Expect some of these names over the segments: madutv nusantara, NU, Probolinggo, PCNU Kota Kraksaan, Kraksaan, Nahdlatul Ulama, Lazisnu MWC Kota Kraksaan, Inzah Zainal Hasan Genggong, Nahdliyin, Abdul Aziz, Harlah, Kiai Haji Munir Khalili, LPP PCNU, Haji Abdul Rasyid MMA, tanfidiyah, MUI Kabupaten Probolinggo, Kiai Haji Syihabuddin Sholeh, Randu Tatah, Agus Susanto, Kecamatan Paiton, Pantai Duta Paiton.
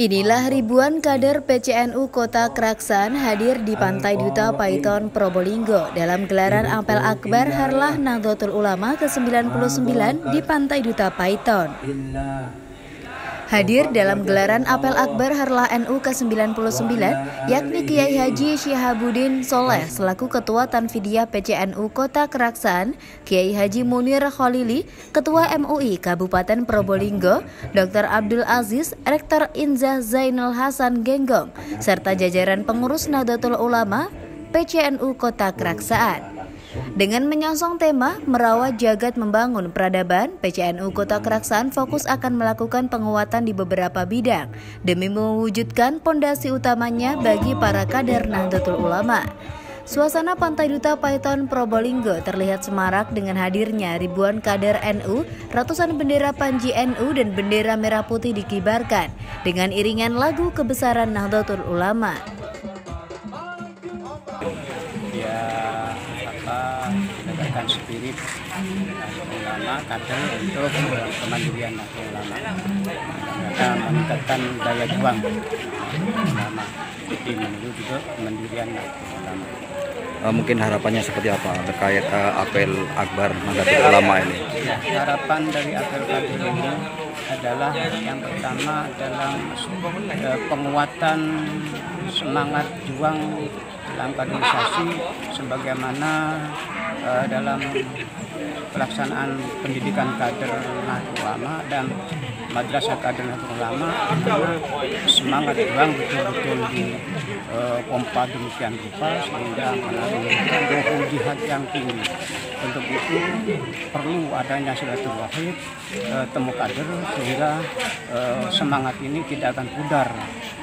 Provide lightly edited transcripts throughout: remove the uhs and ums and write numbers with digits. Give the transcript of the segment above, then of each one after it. Inilah ribuan kader PCNU Kota Kraksaan hadir di Pantai Duta Paiton, Probolinggo dalam gelaran Apel Akbar Harlah Nahdlatul Ulama ke-99 di Pantai Duta Paiton. Hadir dalam gelaran Apel Akbar Harlah NU ke-99 yakni Kiai Haji Syihabuddin Sholeh selaku Ketua Tanfidiyah PCNU Kota Kraksaan, Kiai Haji Munir Khalili, Ketua MUI Kabupaten Probolinggo, Dr. Abdul Aziz, Rektor Inzah Zainal Hasan Genggong, serta jajaran pengurus Nahdlatul Ulama PCNU Kota Kraksaan. Dengan menyongsong tema merawat jagat membangun peradaban, PCNU Kota Kraksaan fokus akan melakukan penguatan di beberapa bidang demi mewujudkan pondasi utamanya bagi para kader Nahdlatul Ulama. Suasana Pantai Duta Paiton Probolinggo terlihat semarak dengan hadirnya ribuan kader NU, ratusan bendera Panji NU dan bendera merah putih dikibarkan dengan iringan lagu kebesaran Nahdlatul Ulama. Menegakkan spirit ulama kader untuk kemandirian ulama, mereka meningkatkan daya juang ulama di menuju juga kemandirian ulama. Mungkin harapannya seperti apa terkait apel akbar Nahdlatul Ulama ini? Harapan dari apel akbar ini adalah yang pertama dalam penguatan semangat juang dalam kaderisasi, sebagaimana dalam pelaksanaan pendidikan kader Nahdlatul Ulama dan madrasah kader Nahdlatul Ulama, semangat juang betul-betul dipompa demikian rupa sehingga melalui doa jihad yang tinggi. Untuk itu perlu adanya silatul wahid, temu kader, sehingga semangat ini tidak akan pudar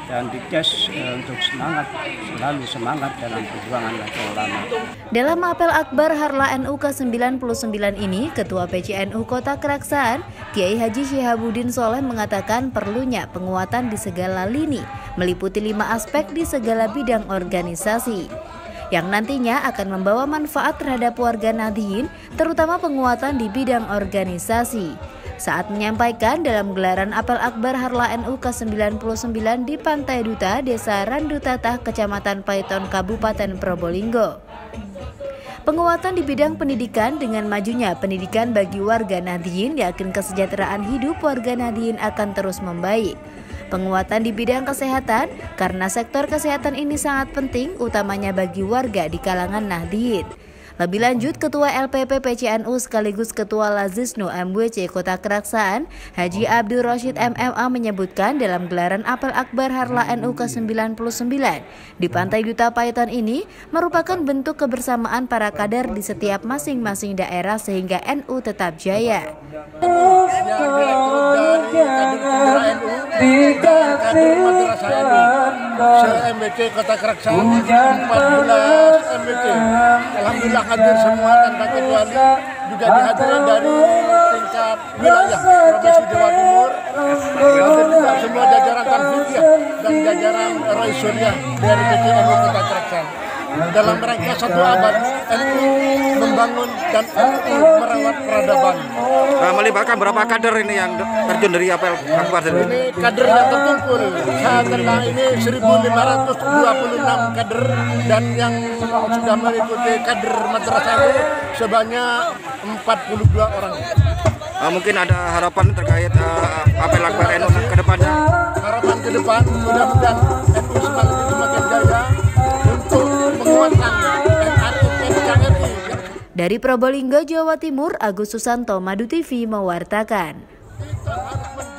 dan dicas untuk semangat, selalu semangat dalam perjuangan Nahdlatul Ulama. Dalam apel akbar Harlah NU ke-99 ini, Ketua PCNU Kota Kraksaan, Kiai Haji Syihabuddin Sholeh mengatakan perlunya penguatan di segala lini, meliputi 5 aspek di segala bidang organisasi, yang nantinya akan membawa manfaat terhadap warga Nahdliyin, terutama penguatan di bidang organisasi. Saat menyampaikan dalam gelaran Apel Akbar Harlah NU ke-99 di Pantai Duta, Desa Randu Tatah, Kecamatan Paiton, Kabupaten Probolinggo. Penguatan di bidang pendidikan dengan majunya pendidikan bagi warga Nahdliyin, yakin kesejahteraan hidup warga Nahdliyin akan terus membaik. Penguatan di bidang kesehatan, karena sektor kesehatan ini sangat penting utamanya bagi warga di kalangan Nahdliyin. Lebih lanjut, Ketua LPP PCNU sekaligus Ketua Lazisnu MWC Kota Kraksaan, Haji Abdul Rasyid MMA menyebutkan dalam gelaran Apel Akbar Harlah NU ke-99 di Pantai Duta Paiton ini merupakan bentuk kebersamaan para kader di setiap masing-masing daerah sehingga NU tetap jaya. MBC Kota Kraksaan 14 MBC. Alhamdulillah hadir semua tanpa kecuali, juga dihadirin dari tingkat wilayah Provinsi Jawa Timur, hadir juga semua jajaran Tanfidiyah dan jajaran Raisuriah dari PCNU Kota Kraksaan. Dalam rangka 1 abad NU membangun dan NU merawat peradaban. Melibatkan berapa kader ini yang terjun dari apel akbar ini? Kader yang terkumpul saat ini 1.526 kader, dan yang sudah mengikuti kader madrasah sebanyak 42 orang. Mungkin ada harapan terkait apel akbar NU ke depannya? Harapan ke depan mudah-mudahan NU semakin jaya. Dari Probolinggo, Jawa Timur, Agus Susanto, MaduTV mewartakan.